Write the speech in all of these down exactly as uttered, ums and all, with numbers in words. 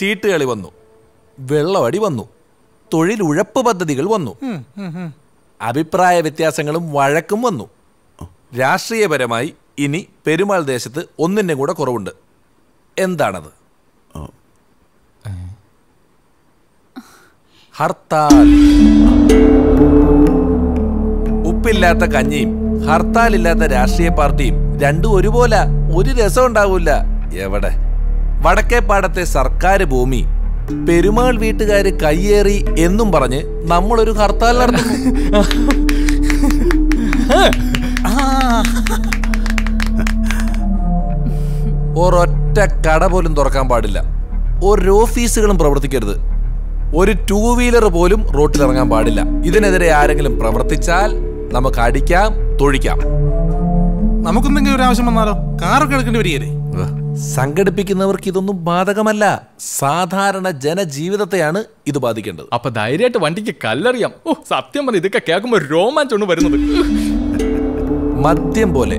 ചീട്ടുകളി വന്നു, വെള്ളവടി വന്നു, തൊഴിലുഴപ്പ് പദ്ധതികൾ വന്നു, അഭിപ്രായ വ്യത്യാസങ്ങളും വഴക്കും വന്നു. രാഷ്ട്രീയപരമായി ഇനി പെരുമാൾ ദേശത്ത് ഒന്നിൻ്റെ കൂടെ കുറവുണ്ട്. എന്താണത്? ഹർത്താൽ. ഉപ്പില്ലാത്ത കഞ്ഞിയും ഹർത്താലില്ലാത്ത രാഷ്ട്രീയ പാർട്ടിയും രണ്ടും ഒരുപോലെ ഒരു രസം ഉണ്ടാവില്ല. എവിടെ വടക്കേപ്പാടത്തെ സർക്കാർ ഭൂമി പെരുമാൾ വീട്ടുകാര് കയ്യേറി എന്നും പറഞ്ഞ് നമ്മളൊരു ഹർത്താൽ നടത്തുന്നു. ഒരൊറ്റ കട പോലും തുറക്കാൻ പാടില്ല, ഒരു ഓഫീസുകളും പ്രവർത്തിക്കരുത്, ഒരു ടൂ വീലർ പോലും റോട്ടിലിറങ്ങാൻ പാടില്ല. ഇതിനെതിരെ ആരെങ്കിലും പ്രവർത്തിച്ചാൽ നമുക്ക് അടിക്കാം, തൊഴിക്കാം. നമുക്കെന്തെങ്കിലും ഒരു ആവശ്യം വന്നാലോ കാറൊക്കെ എടുക്കേണ്ടി വരികയല്ലേ? സംഘടിപ്പിക്കുന്നവർക്ക് ഇതൊന്നും ബാധകമല്ല, സാധാരണ ജനജീവിതത്തെയാണ് ഇത് ബാധിക്കേണ്ടത്. അപ്പൊ ധൈര്യമായിട്ട് വണ്ടിക്ക് കല്ലെറിയാം. ഓ സത്യം പറഞ്ഞ ഇതൊക്കെ കേൾക്കുമ്പോൾ രോമാഞ്ചമാണ് വരുന്നത്. മദ്യം പോലെ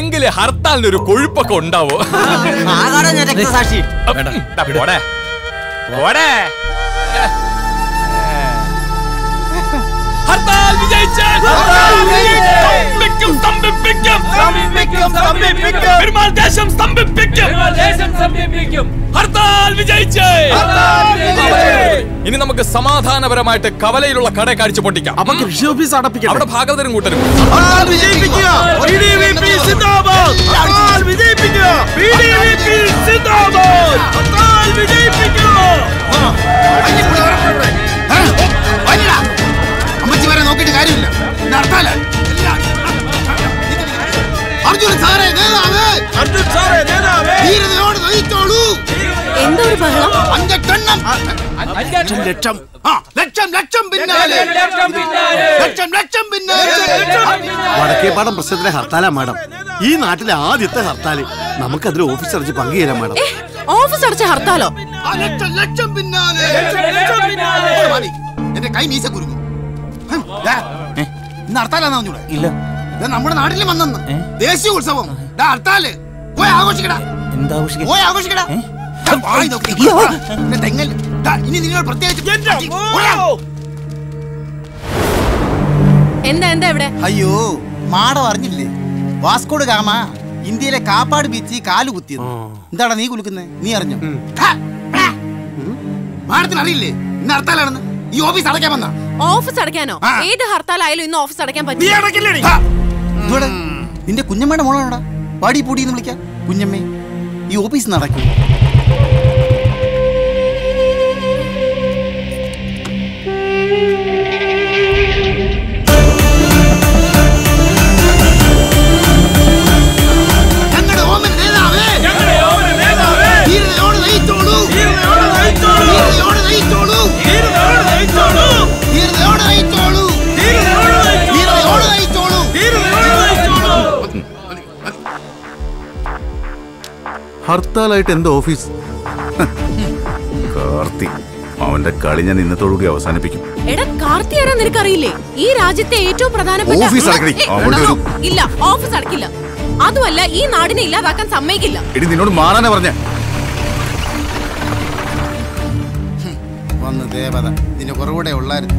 എങ്കിലെ ഹർത്താലിന് ഒരു കൊഴുപ്പൊക്കെ ഉണ്ടാവോ? ഇനി നമുക്ക് സമാധാനപരമായിട്ട് കവലയിലുള്ള കട കാഴ്ച പൊട്ടിക്കാം. അവിടെ ഭാഗവതരും കൂട്ടരും നോക്കിയിട്ട് കാര്യമില്ല. لكن لا لا لا لا لا ഇനി لا لا لا لا لا لا لا لا لا لا لا لا ഹർത്താലായിട്ട് എന്താ ഓഫീസ് കാർത്തി അവന്റെ കളി ഞാൻ ഇന്നത്തോടുകൂടി അവസാനിപ്പിക്കും എടാ കാർത്തി ആരാ നിനക്ക് അറിയില്ലേ ഈ രാജ്യത്തെ ഏറ്റവും പ്രധാനപ്പെട്ട ഓഫീസ് അടക്കി ഇല്ല ഓഫീസ് അടക്കില്ല അതുമല്ല ഈ നാടിനെ ഇല്ലാതാക്കാൻ സമ്മതിക്കില്ല എടി നിന്നോട് മാറാനാ പറഞ്ഞേ വന്ന ദേവത നിന്നെ കുറവൂടെ ഉള്ളായിരുന്നു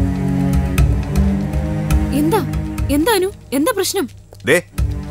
എന്താ എന്താനു എന്താ പ്രശ്നം ദേ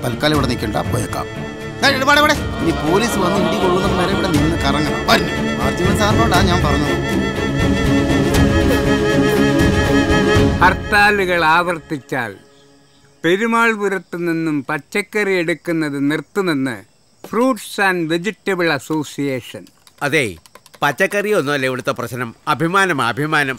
തൽക്കാലം ഇവിടെ നിൽക്കണ്ട പോയേക്കാം ഇനി പോലീസ് വന്ന് ഇടി കൊള്ളുന്ന വരെ ഇവിടെ നിന്ന് കറങ്ങണം മാർജിമൻ സാറിനോടാണ് ഞാൻ പറഞ്ഞത് ഹർത്താലുകൾ ആവർത്തിച്ചാൽ പെരുമാൾപുരത്ത് നിന്നും പച്ചക്കറി എടുക്കുന്നത് നിർത്തുമെന്ന് ഫ്രൂട്ട്സ് ആൻഡ് വെജിറ്റബിൾ അസോസിയേഷൻ അതെ പച്ചക്കറി ഒന്നുമല്ല ഇവിടുത്തെ പ്രശ്നം അഭിമാനം അഭിമാനം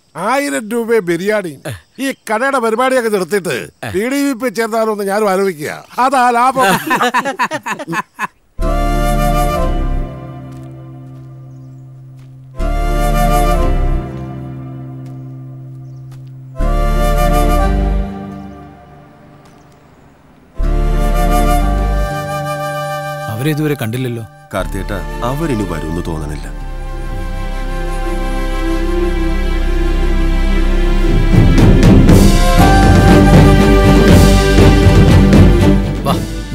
ആയിരം രൂപ ബിരിയാണി ഈ കടയുടെ പരിപാടിയൊക്കെ നിർത്തിയിട്ട് ടി ഡി വി പി ചേർന്നാലോ എന്ന് ഞാനും ആലോചിക്കുക അതാ ലാഭം അവരിതുവരെ കണ്ടില്ലല്ലോ കാർത്തിയേട്ടാ അവരിനി വരുമെന്ന് തോന്നണില്ല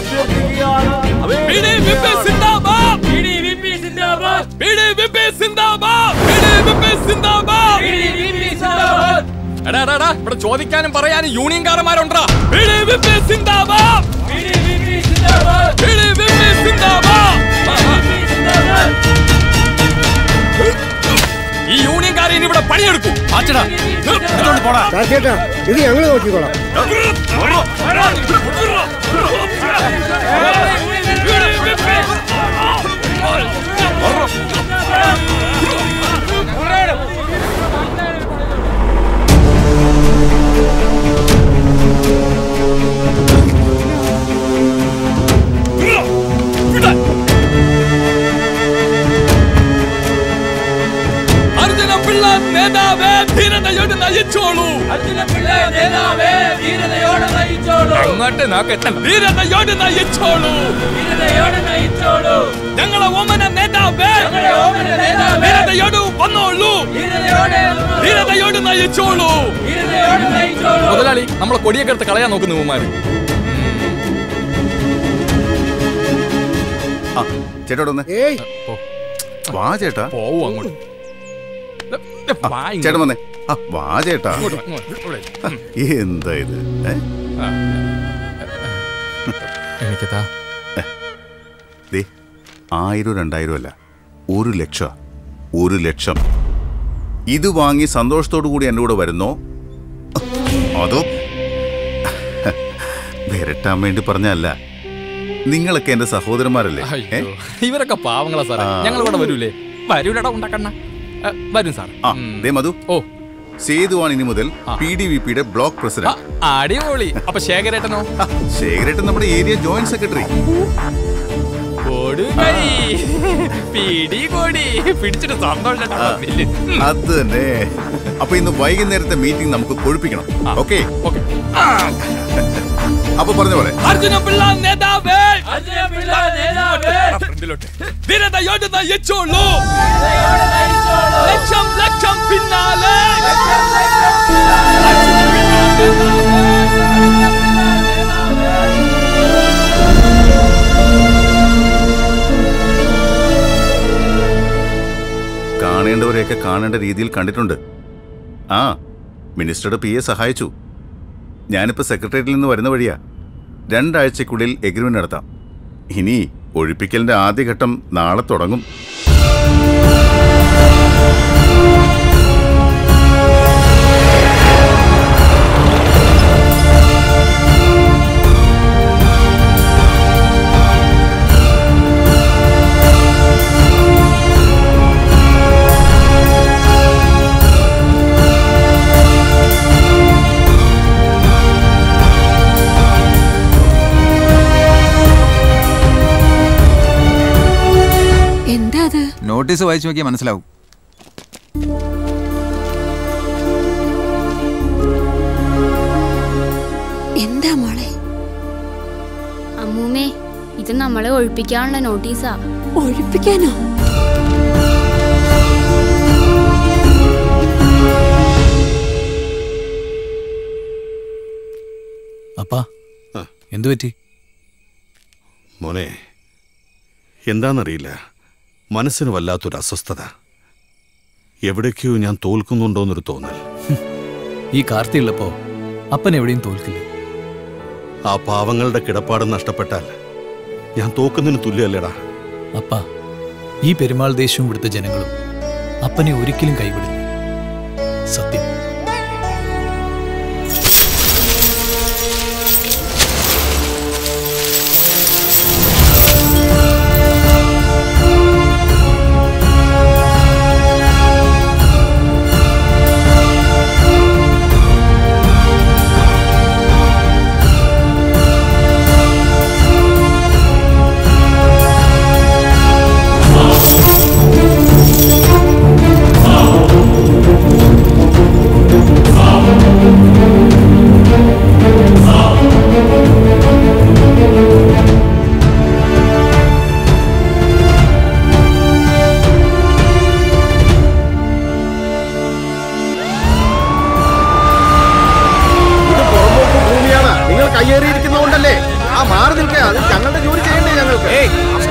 അഭ്യർത്ഥിക്കുകയാണ് ഇവിടെ ചോദിക്കാനും പറയാനും യൂണിയൻകാരന്മാരുണ്ടാ ഈ യൂണിയൻകാരെ ഇനി ഇവിടെ പണിയെടുക്കും ആച്ചടാ ഇത് ഞങ്ങൾ നോക്കിക്കോളാം ചേട്ടൻ വന്നേ വാ ചേട്ടാ എന്താ ഇത് ആയിരം രണ്ടായിരം അല്ല ഒരു ലക്ഷം ഒരു ലക്ഷം ഇത് വാങ്ങി സന്തോഷത്തോടു കൂടി എൻ്റെ കൂടെ വരുന്നോ അതോ വരട്ടാൻ വേണ്ടി പറഞ്ഞല്ല നിങ്ങളൊക്കെ എൻ്റെ സഹോദരന്മാരല്ലേ ഇവരൊക്കെ പാവങ്ങളാ സാറേ ഞങ്ങൾ ഇവിടെ വരൂലേ വരൂലടാ ഉണ്ടാക്കണ്ണ വരും സാർ ദേ മധു ഓ സേതുവാണ് ഇനി മുതൽ പി ഡി വി പിയുടെ ബ്ലോക്ക് പ്രസിഡന്റ് അടിപൊളി അപ്പൊ ശേഖരേട്ടനോ ശേഖരേട്ടൻ നമ്മുടെ ഏരിയ ജോയിന്റ് സെക്രട്ടറി അത് തന്നെ അപ്പൊ ഇന്ന് വൈകുന്നേരത്തെ മീറ്റിംഗ് നമുക്ക് കൊഴുപ്പിക്കണം ഓക്കെ അപ്പൊ പറഞ്ഞ പോലെ അർജുന പിള്ള നേതാവേ അർജുന പിള്ള നേതാവേ ഫ്രണ്ടിലോട്ട് വീരതയോടെ നയിച്ചോളൂ ലക്ഷം ലക്ഷം പിന്നാലെ ലക്ഷം ലക്ഷം പിന്നാലെ കാണേണ്ടവരെയൊക്കെ കാണേണ്ട രീതിയിൽ കണ്ടിട്ടുണ്ട് ആ മിനിസ്റ്ററുടെ പി എ സഹായിച്ചു ഞാനിപ്പോൾ സെക്രട്ടേറിയറ്റിൽ നിന്ന് വരുന്ന വഴിയാ രണ്ടാഴ്ചക്കുള്ളിൽ എഗ്രിമെൻ്റ് നടത്താം ഇനി ഒഴിപ്പിക്കലിൻ്റെ ആദ്യഘട്ടം നാളെ തുടങ്ങും നോട്ടീസ് വായിച്ചു നോക്കിയാൽ മനസ്സിലാവും എന്താ മോളെ അമ്മൂമ്മേ ഇത് നമ്മളെ ഒഴിപ്പിക്കാനുള്ള നോട്ടീസാ ഒഴിപ്പിക്കാനോ അപ്പാ എന്തു പറ്റി മോനെ എന്താണെന്നറിയില്ല മനസ്സിന് വല്ലാത്തൊരു അസ്വസ്ഥത എവിടേക്കോ ഞാൻ തോൽക്കുന്നുണ്ടോന്നൊരു തോന്നൽ ഈ കാർത്തിയുള്ളപ്പോ അപ്പൻ എവിടെയും തോൽക്കില്ല ആ പാവങ്ങളുടെ കിടപ്പാട് നഷ്ടപ്പെട്ടാൽ ഞാൻ തോക്കുന്നതിന് തുല്യമല്ലേടാ അപ്പ ഈ പെരുമാൾ ദേശവും ഇവിടുത്തെ ജനങ്ങളും അപ്പനെ ഒരിക്കലും കൈവിടില്ല സത്യം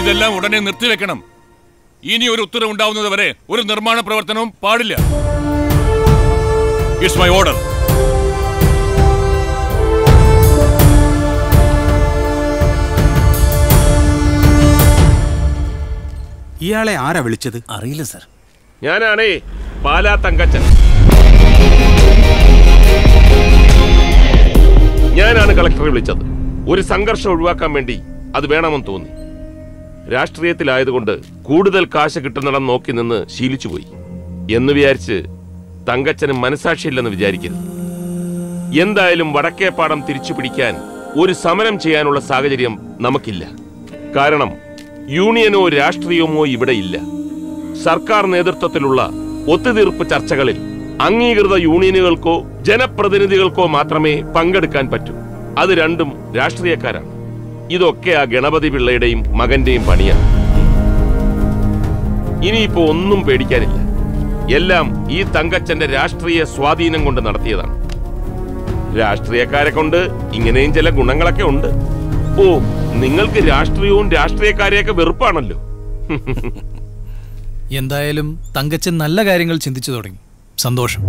ഇതെല്ലാം ഉടനെ നിർത്തിവെക്കണം ഇനി ഒരു ഉത്തരവ് ഉണ്ടാവുന്നത് വരെ ഒരു നിർമ്മാണ പ്രവർത്തനവും പാടില്ല ഇറ്റ്സ് മൈ ഓർഡർ ഇയാളെ ആരാ വിളിച്ചത് അറിയില്ല സർ ഞാനാണേ പാലാ തങ്കച്ചൻ. ഞാനാണ് കളക്ടറെ വിളിച്ചത്. ഒരു സംഘർഷം ഒഴിവാക്കാൻ വേണ്ടി അത് വേണമെന്ന് തോന്നി. രാഷ്ട്രീയത്തിലായതുകൊണ്ട് കൂടുതൽ കാശ് കിട്ടുന്നിടം നോക്കി നിന്ന് ശീലിച്ചുപോയി എന്ന് വിചാരിച്ച് തങ്കച്ചന് മനസാക്ഷിയില്ലെന്ന് വിചാരിക്കരുത്. എന്തായാലും വടക്കേപ്പാടം തിരിച്ചു പിടിക്കാൻ ഒരു സമരം ചെയ്യാനുള്ള സാഹചര്യം നമുക്കില്ല. കാരണം യൂണിയനോ രാഷ്ട്രീയമോ ഇവിടെയില്ല. സർക്കാർ നേതൃത്വത്തിലുള്ള ഒത്തുതീർപ്പ് ചർച്ചകളിൽ അംഗീകൃത യൂണിയനുകൾക്കോ ജനപ്രതിനിധികൾക്കോ മാത്രമേ പങ്കെടുക്കാൻ പറ്റൂ. അത് രണ്ടും രാഷ്ട്രീയക്കാരാണ്. ഇതൊക്കെ ആ ഗണപതി പിള്ളയുടെയും മകന്റെയും പണിയാണ്. ഇനിയിപ്പോ ഒന്നും പേടിക്കാനില്ല. എല്ലാം ഈ തങ്കച്ചന്റെ രാഷ്ട്രീയ സ്വാധീനം കൊണ്ട് നടത്തിയതാണ്. രാഷ്ട്രീയക്കാരെ കൊണ്ട് ഇങ്ങനെയും ചില ഗുണങ്ങളൊക്കെ ഉണ്ട്. ഓ, നിങ്ങൾക്ക് രാഷ്ട്രീയവും രാഷ്ട്രീയക്കാരെയൊക്കെ വെറുപ്പാണല്ലോ. എന്തായാലും തങ്കച്ചൻ നല്ല കാര്യങ്ങൾ ചിന്തിച്ചു തുടങ്ങി. സന്തോഷം.